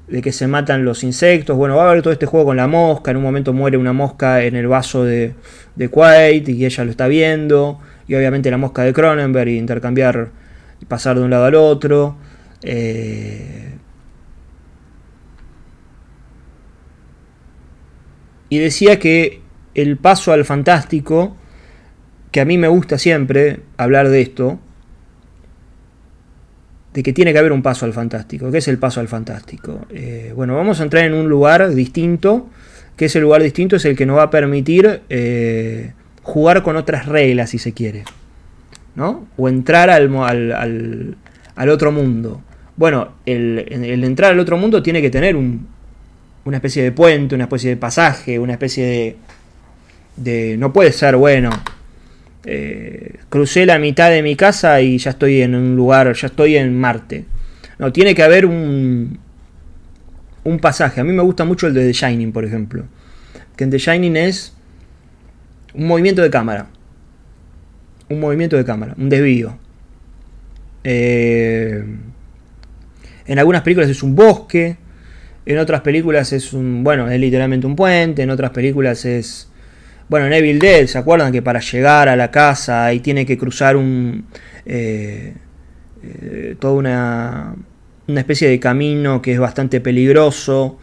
de que se matan los insectos. Bueno, va a haber todo este juego con la mosca. En un momento muere una mosca en el vaso de, de Quaid, y ella lo está viendo, y obviamente la mosca de Cronenberg, y intercambiar, pasar de un lado al otro. Eh... Y decía que el paso al fantástico, que a mí me gusta siempre hablar de esto, de que tiene que haber un paso al fantástico. ¿Qué es el paso al fantástico? Eh, bueno, vamos a entrar en un lugar distinto, que ese lugar distinto es el que nos va a permitir eh, jugar con otras reglas, si se quiere, ¿no? O entrar al, al, al, al otro mundo. Bueno, el, el entrar al otro mundo tiene que tener un, una especie de puente, una especie de pasaje, una especie de... de no puede ser, bueno... Eh, crucé la mitad de mi casa y ya estoy en un lugar, ya estoy en Marte. No, tiene que haber un, un pasaje. A mí me gusta mucho el de The Shining, por ejemplo. Que en The Shining es un movimiento de cámara. Un movimiento de cámara, un desvío. Eh, en algunas películas es un bosque, en otras películas es un, bueno, es literalmente un puente, en otras películas es... Bueno, en Evil Dead, ¿se acuerdan que para llegar a la casa ahí tiene que cruzar un eh, eh, toda una, una especie de camino que es bastante peligroso?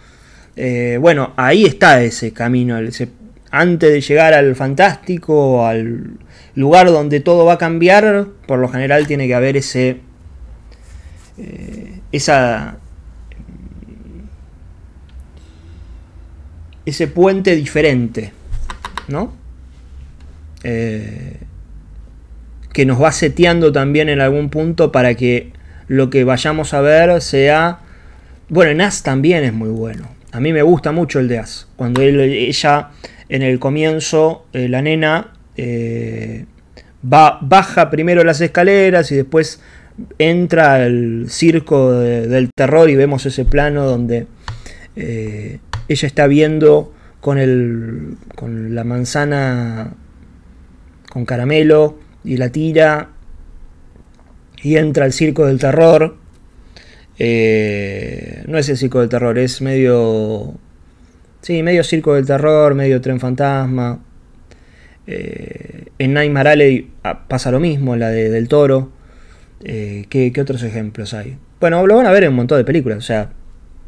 Eh, bueno, ahí está ese camino. Ese, antes de llegar al fantástico, al lugar donde todo va a cambiar, por lo general tiene que haber ese eh, esa... ese puente diferente, ¿no? Eh, que nos va seteando también en algún punto para que lo que vayamos a ver sea... Bueno, en As también es muy bueno. A mí me gusta mucho el de As. Cuando él, ella, en el comienzo, eh, la nena eh, va, baja primero las escaleras y después entra al circo de, del terror, y vemos ese plano donde eh, ella está viendo... Con, el, con la manzana con caramelo, y la tira y entra al circo del terror. Eh, no es el circo del terror, es medio... Sí, medio circo del terror, medio tren fantasma. Eh, en Nightmare Alley pasa lo mismo, la de, del toro. Eh, ¿qué, ¿Qué otros ejemplos hay? Bueno, lo van a ver en un montón de películas, o sea,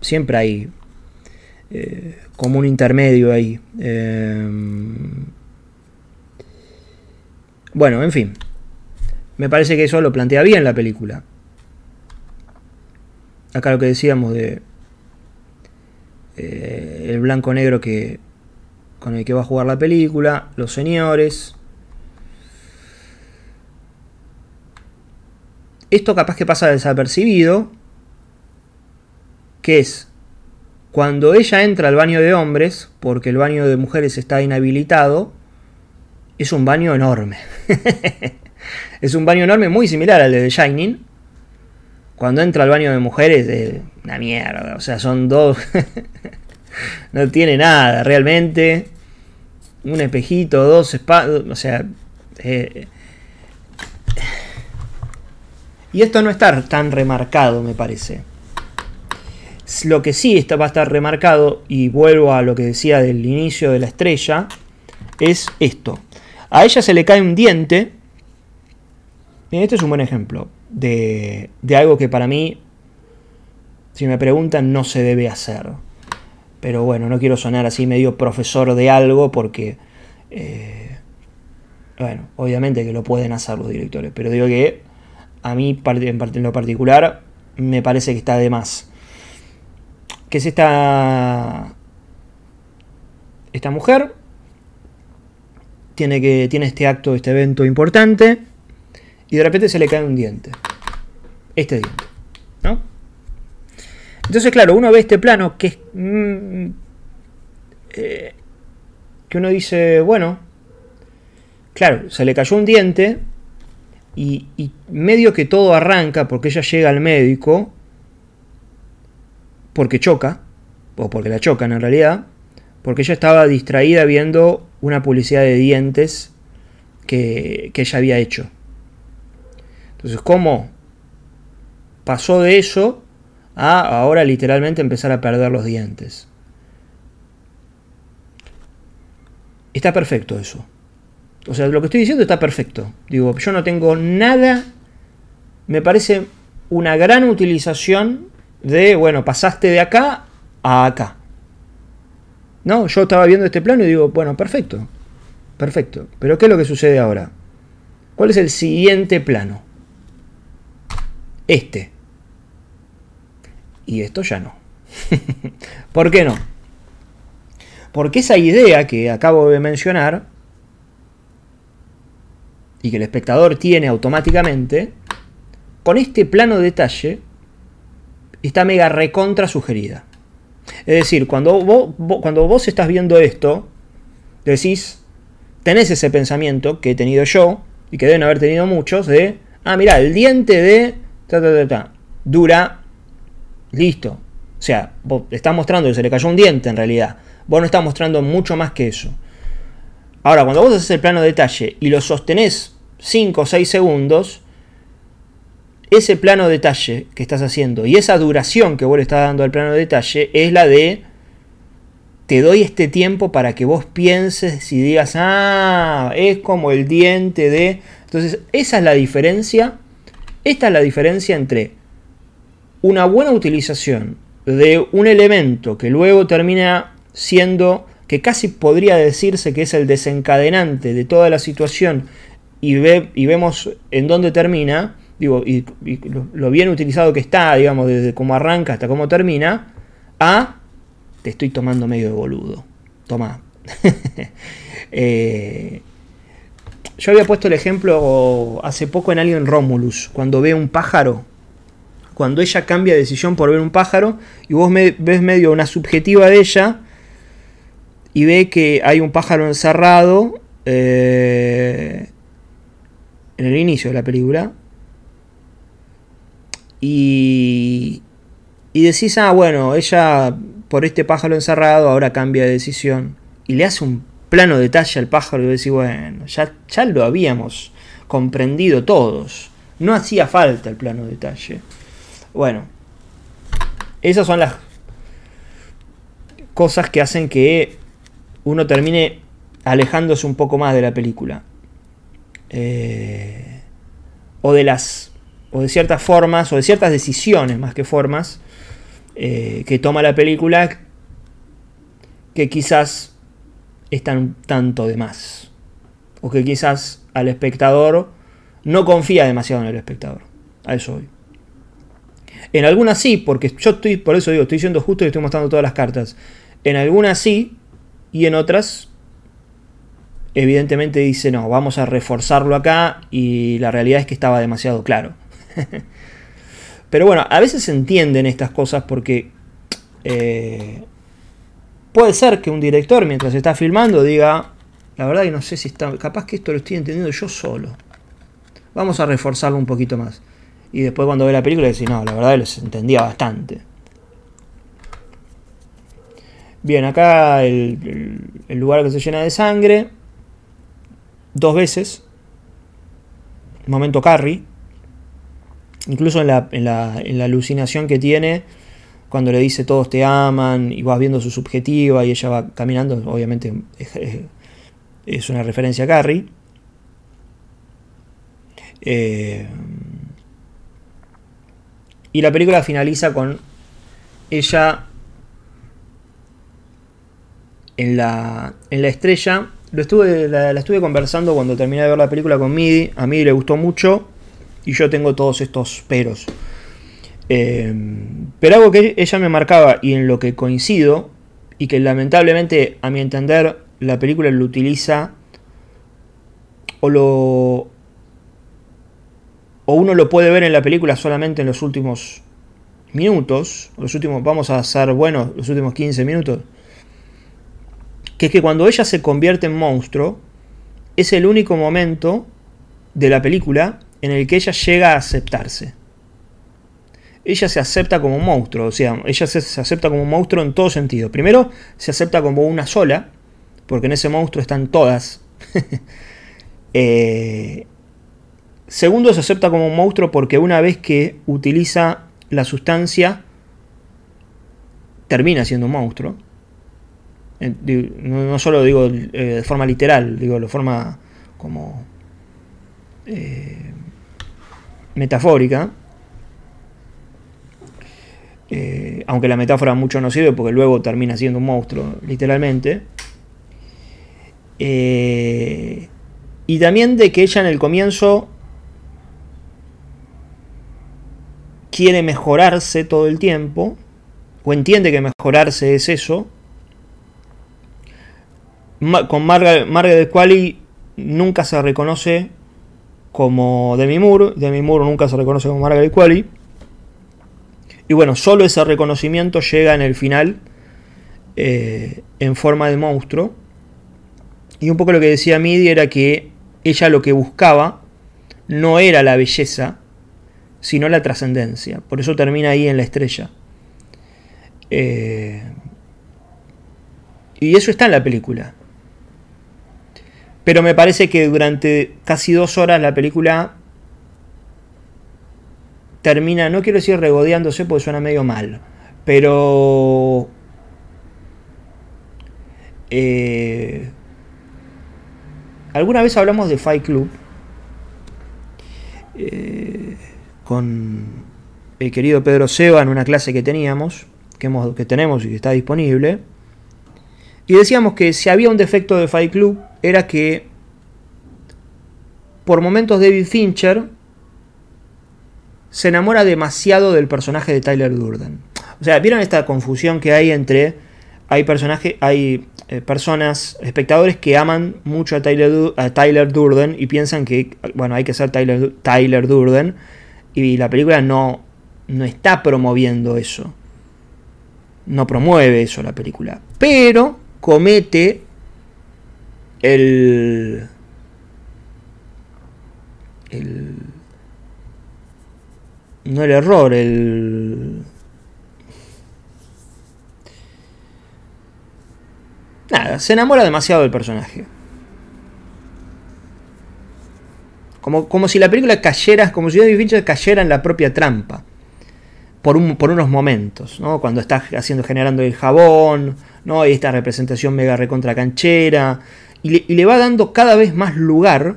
siempre hay... Eh, como un intermedio ahí. Eh, bueno, en fin. Me parece que eso lo plantea bien la película. Acá lo que decíamos de... Eh, el blanco-negro que con el que va a jugar la película. Los señores. Esto capaz que pasa desapercibido. Que es... Cuando ella entra al baño de hombres, porque el baño de mujeres está inhabilitado, es un baño enorme. Es un baño enorme, muy similar al de The Shining. Cuando entra al baño de mujeres, eh, una mierda. O sea, son dos. No tiene nada, realmente. Un espejito, dos espadas. O sea. Eh... Y esto no está tan remarcado, me parece. Lo que sí está, va a estar remarcado, y vuelvo a lo que decía del inicio de la estrella, es esto. A ella se le cae un diente. Este es un buen ejemplo de, de algo que para mí, si me preguntan, no se debe hacer. Pero bueno, no quiero sonar así medio profesor de algo porque, eh, bueno, obviamente que lo pueden hacer los directores. Pero digo que a mí en lo particular me parece que está de más. Que es esta, esta mujer. Tiene, que, tiene este acto, este evento importante. Y de repente se le cae un diente. Este diente, ¿no? Entonces, claro, uno ve este plano que es... Mm, eh, que uno dice, bueno... Claro, se le cayó un diente. Y, y medio que todo arranca porque ella llega al médico. Porque choca. O porque la chocan en realidad. Porque ella estaba distraída viendo una publicidad de dientes que, que ella había hecho. Entonces, ¿cómo pasó de eso a ahora literalmente empezar a perder los dientes? Está perfecto eso. O sea, lo que estoy diciendo está perfecto. Digo, yo no tengo nada... Me parece una gran utilización de, bueno, pasaste de acá a acá. No, yo estaba viendo este plano y digo, bueno, perfecto. Perfecto. Pero ¿qué es lo que sucede ahora? ¿Cuál es el siguiente plano? Este. Y esto ya no. ¿Por qué no? Porque esa idea que acabo de mencionar y que el espectador tiene automáticamente, con este plano de detalle está mega recontra sugerida. Es decir, cuando vos, vos, cuando vos estás viendo esto, decís, tenés ese pensamiento que he tenido yo y que deben haber tenido muchos de, ah, mirá, el diente de ta, ta, ta, ta, dura, listo. O sea, vos estás mostrando que se le cayó un diente en realidad. Vos no estás mostrando mucho más que eso. Ahora, cuando vos haces el plano de detalle y lo sostenés cinco o seis segundos, ese plano de detalle que estás haciendo y esa duración que vos le estás dando al plano de detalle es la de te doy este tiempo para que vos pienses y digas, ah, es como el diente de... Entonces, esa es la diferencia. Esta es la diferencia entre una buena utilización de un elemento que luego termina siendo, que casi podría decirse que es el desencadenante de toda la situación, y, ve, y vemos en dónde termina, digo, y, y lo, lo bien utilizado que está, digamos, desde cómo arranca hasta cómo termina, a... Te estoy tomando medio de boludo. Tomá. eh, yo había puesto el ejemplo hace poco en Alien Romulus, cuando ve un pájaro. Cuando ella cambia de decisión por ver un pájaro, y vos me, ves medio una subjetiva de ella, y ve que hay un pájaro encerrado eh, en el inicio de la película. Y, y decís, ah, bueno, ella... por este pájaro encerrado, ahora cambia de decisión. Y le hace un plano detalle al pájaro y decís, bueno, ya, ya lo habíamos comprendido todos. No hacía falta el plano detalle. Bueno, esas son las cosas que hacen que uno termine alejándose un poco más de la película. Eh, o de las... o de ciertas formas, o de ciertas decisiones más que formas... Eh, que toma la película, que quizás están tanto de más, o que quizás al espectador no confía demasiado en el espectador. A eso voy. En algunas sí, porque yo estoy, por eso digo, estoy siendo justo y estoy mostrando todas las cartas. En algunas sí, y en otras evidentemente dice, no, vamos a reforzarlo acá, y la realidad es que estaba demasiado claro. Pero bueno, a veces se entienden estas cosas porque eh, puede ser que un director mientras está filmando diga, La verdad que no sé si está... Capaz que esto lo estoy entendiendo yo solo. Vamos a reforzarlo un poquito más. Y después cuando ve la película decís, no, la verdad los entendía bastante. Bien, acá el, el, el lugar que se llena de sangre. Dos veces. Momento Carrie. Incluso en la, en, la, en la alucinación que tiene, cuando le dice todos te aman, y vas viendo su subjetiva y ella va caminando, obviamente es, es una referencia a Carrie. Eh, y la película finaliza con ella en la, en la estrella. Lo estuve, la, la estuve conversando cuando terminé de ver la película con Midi. A Midi le gustó mucho. Y yo tengo todos estos peros. Eh, pero algo que ella me marcaba y en lo que coincido, y que lamentablemente a mi entender la película lo utiliza, o lo o uno lo puede ver en la película solamente en los últimos minutos, los últimos, vamos a ser buenos, los últimos quince minutos, que es que cuando ella se convierte en monstruo, es el único momento de la película en el que ella llega a aceptarse. Ella se acepta como un monstruo, o sea, ella se, se acepta como un monstruo en todo sentido. Primero, se acepta como una sola, porque en ese monstruo están todas. eh, segundo, se acepta como un monstruo porque una vez que utiliza la sustancia, termina siendo un monstruo. Eh, digo, no, no solo digo eh, de forma literal, digo de forma como... Eh, metafórica, eh, aunque la metáfora mucho no sirve porque luego termina siendo un monstruo literalmente, eh, y también de que ella en el comienzo quiere mejorarse todo el tiempo, o entiende que mejorarse es eso. Ma- con Margaret, Margaret Qualley nunca se reconoce como Demi Moore, Demi Moore nunca se reconoce como Margaret Qualley, y bueno, solo ese reconocimiento llega en el final, eh, en forma de monstruo. Y un poco lo que decía Midi era que ella lo que buscaba no era la belleza, sino la trascendencia, por eso termina ahí en la estrella. Eh, y eso está en la película. Pero me parece que durante casi dos horas la película termina, no quiero decir regodeándose porque suena medio mal, pero eh, alguna vez hablamos de Fight Club eh, con el querido Pedro Seba en una clase que teníamos, que, hemos, que tenemos y que está disponible. Y decíamos que si había un defecto de Fight Club era que por momentos David Fincher se enamora demasiado del personaje de Tyler Durden. O sea, ¿vieron esta confusión que hay entre hay personajes, hay eh, personas, espectadores que aman mucho a Tyler, a Tyler Durden y piensan que bueno, hay que ser Tyler, Tyler Durden, y la película no, no está promoviendo eso? No promueve eso la película, pero comete el, el no el error, el nada, se enamora demasiado del personaje. Como, como si la película cayera, como si David Fincher cayera en la propia trampa. Por, un, por unos momentos, ¿no? Cuando está haciendo, generando el jabón, ¿no? Y esta representación mega recontra canchera, y le, y le va dando cada vez más lugar,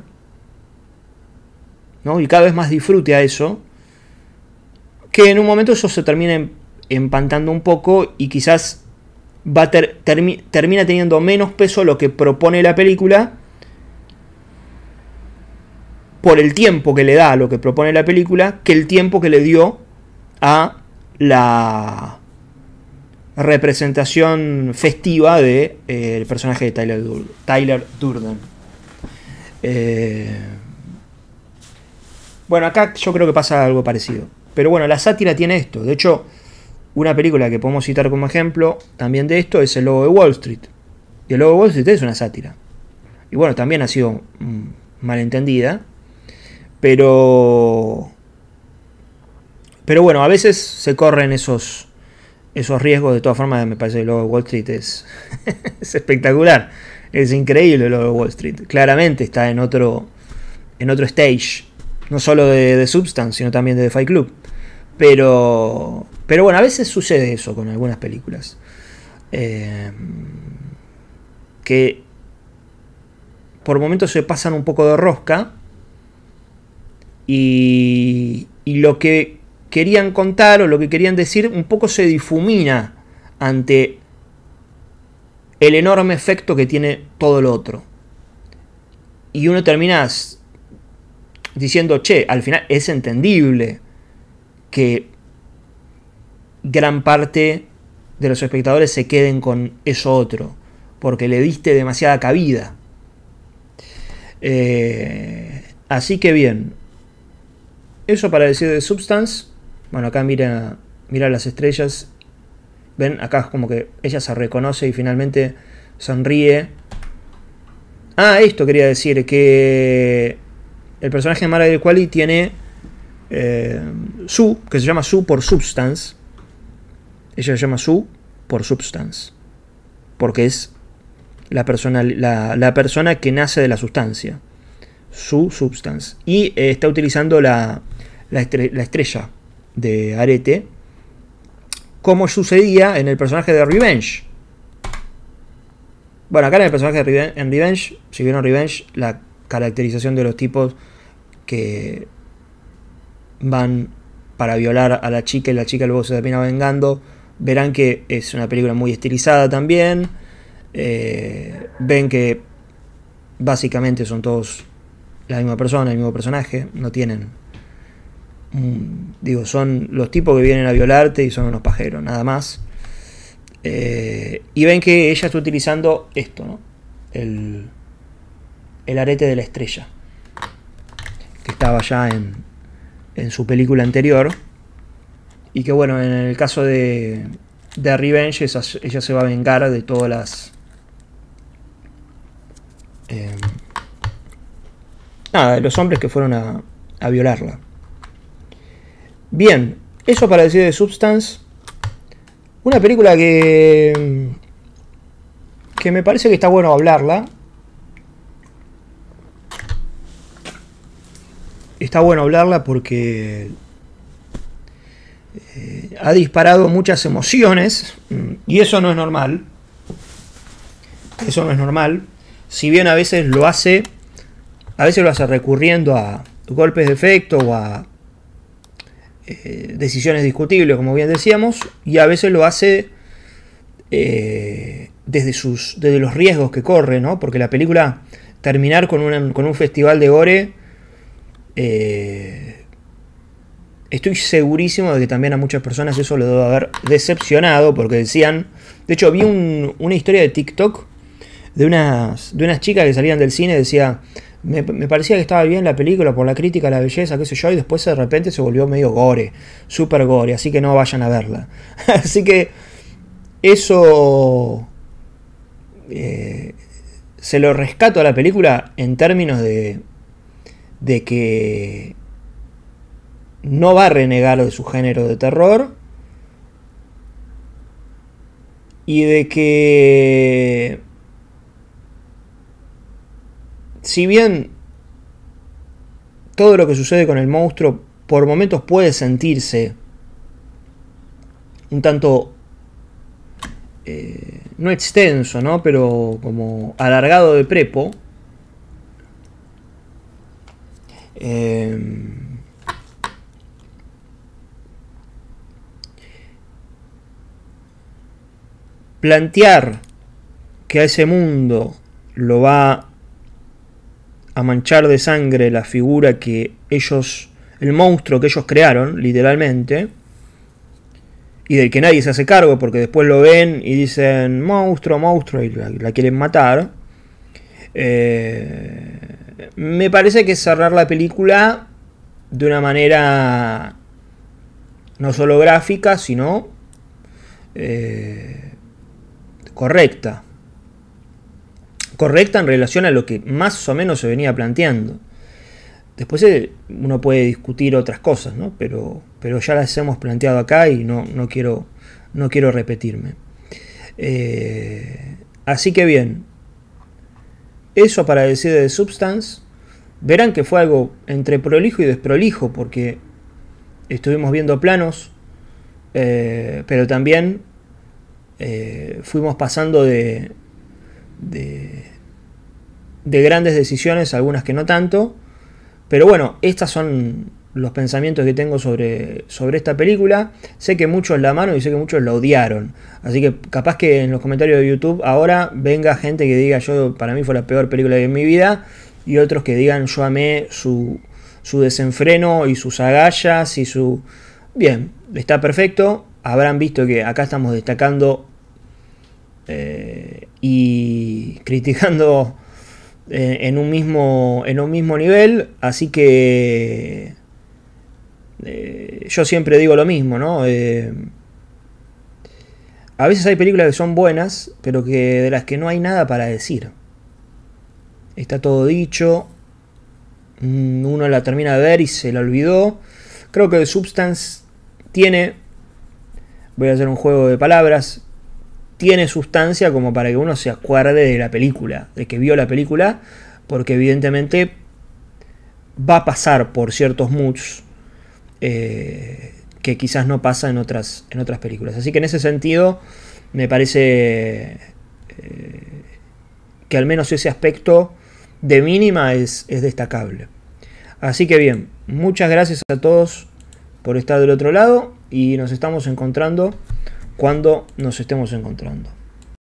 ¿no? Y cada vez más disfrute a eso, que en un momento eso se termina empantando un poco y quizás va a ter, termi, termina teniendo menos peso lo que propone la película por el tiempo que le da a lo que propone la película que el tiempo que le dio a la representación festiva del de, eh, personaje de Tyler, Dur Tyler Durden. Eh... Bueno, acá yo creo que pasa algo parecido. Pero bueno, la sátira tiene esto. De hecho, una película que podemos citar como ejemplo también de esto es El Lobo de Wall Street. Y El Lobo de Wall Street es una sátira. y bueno, también ha sido malentendida, pero pero bueno, a veces se corren esos esos riesgos. De todas formas, me parece que el logo de Wall Street es, es espectacular, es increíble. El logo de Wall Street claramente está en otro en otro stage, no solo de The Substance, sino también de The Fight Club, pero pero bueno, a veces sucede eso con algunas películas, eh, que por momentos se pasan un poco de rosca y, y lo que querían contar o lo que querían decir un poco se difumina ante el enorme efecto que tiene todo lo otro, y uno termina diciendo, che, al final es entendible que gran parte de los espectadores se queden con eso otro, porque le diste demasiada cabida. Eh, así que bien, eso para decir de Substance. Bueno, acá mira, mira las estrellas. Ven, acá es como que ella se reconoce y finalmente sonríe. Ah, esto quería decir, que el personaje de Margaret Qualley tiene eh, Sue, que se llama Sue por Substance. Ella se llama Sue por Substance, porque es la persona, la, la persona que nace de la sustancia. Su Substance. Y eh, está utilizando la, la, estre la estrella de arete, como sucedía en el personaje de Revenge. Bueno, acá en el personaje de Revenge, en Revenge, si vieron Revenge, la caracterización de los tipos que van para violar a la chica y la chica luego se termina vengando, verán que es una película muy estilizada también. Eh, ven que básicamente son todos la misma persona, el mismo personaje, no tienen... Digo, son los tipos que vienen a violarte y son unos pajeros, nada más. Eh, y ven que ella está utilizando esto, ¿no? El, el arete de la estrella, que estaba ya en, en su película anterior. Y que bueno, en el caso de, de Revenge, esa, ella se va a vengar de todas las... Eh, nada, de los hombres que fueron a, a violarla. Bien, eso para decir de Substance. Una película que que me parece que está bueno hablarla. Está bueno hablarla porque eh, ha disparado muchas emociones, y eso no es normal. Eso no es normal. Si bien a veces lo hace, a veces lo hace recurriendo a golpes de efecto o a Eh, decisiones discutibles, como bien decíamos, y a veces lo hace eh, desde, sus, desde los riesgos que corre, ¿no? Porque la película, terminar con, una, con un festival de gore, eh, estoy segurísimo de que también a muchas personas eso lo debe haber decepcionado, porque decían, de hecho vi un, una historia de TikTok de unas, de unas chicas que salían del cine, decía... Me, me parecía que estaba bien la película por la crítica, la belleza, qué sé yo, y después de repente se volvió medio gore, super gore, así que no vayan a verla. Así que eso eh, se lo rescato a la película en términos de, de que no va a renegar de su género de terror y de que... Si bien todo lo que sucede con el monstruo por momentos puede sentirse un tanto, eh, no extenso, ¿no? Pero como alargado de prepo, eh, plantear que a ese mundo lo va a... a manchar de sangre la figura que ellos, el monstruo que ellos crearon, literalmente, y del que nadie se hace cargo, porque después lo ven y dicen monstruo, monstruo, y la, la quieren matar. Eh, me parece que cerrar la película de una manera no solo gráfica, sino eh, correcta. correcta en relación a lo que más o menos se venía planteando. Después uno puede discutir otras cosas, ¿no? Pero, pero ya las hemos planteado acá y no, no, quiero, no quiero repetirme. Eh, así que bien, eso para decir de The Substance. Verán que fue algo entre prolijo y desprolijo, porque estuvimos viendo planos, eh, pero también eh, fuimos pasando de, de, de grandes decisiones, algunas que no tanto. Pero bueno, estos son los pensamientos que tengo sobre, sobre esta película. Sé que muchos la amaron y sé que muchos la odiaron. Así que capaz que en los comentarios de YouTube ahora venga gente que diga yo, para mí fue la peor película de mi vida. Y otros que digan yo amé su, su desenfreno y sus agallas y su... Bien, está perfecto. Habrán visto que acá estamos destacando eh, y criticando... En un, mismo, en un mismo nivel, así que eh, yo siempre digo lo mismo, ¿no? Eh, a veces hay películas que son buenas, pero que de las que no hay nada para decir. Está todo dicho, uno la termina de ver y se la olvidó. Creo que The Substance tiene, voy a hacer un juego de palabras, tiene sustancia como para que uno se acuerde de la película, de que vio la película, porque evidentemente va a pasar por ciertos moods eh, que quizás no pasa en otras, en otras películas. Así que en ese sentido me parece eh, que al menos ese aspecto de mínima es, es destacable. Así que bien, muchas gracias a todos por estar del otro lado y nos estamos encontrando cuando nos estemos encontrando.